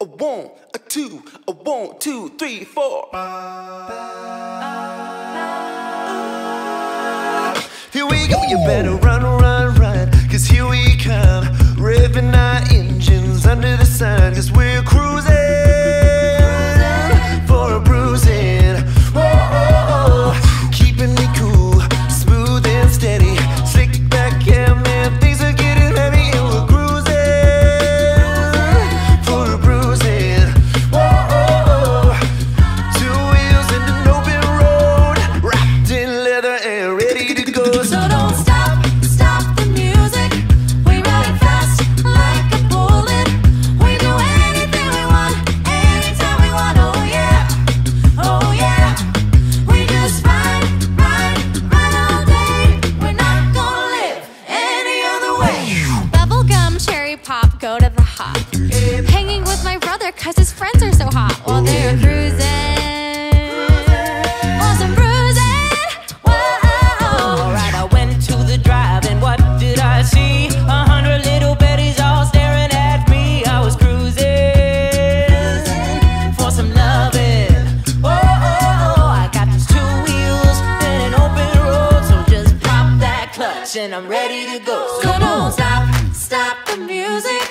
A one, a two, a one, two, three, four. Here we go, you better run, run, run, cause here we come, revving our engines under the sun, cause we're cruising for a bruising. Whoa, oh, oh. Keeping it cool, smooth and steady, slick back, yeah man, things are getting heavy, and we're cruising for a bruising. Whoa, oh, oh. Two wheels in an open road, wrapped in leather and ready to go. So don't stop. Go to the hop, hanging with my brother cause his friends are so hot, while they're cruising, while some bruising. Whoa. Alright, I went to the drive and what did I see? 100 little Bettys all staring at me. I was cruising for some loving. Whoa, I got these two wheels and an open road, so just pop that clutch and I'm ready to go. So don't stop, stop the music.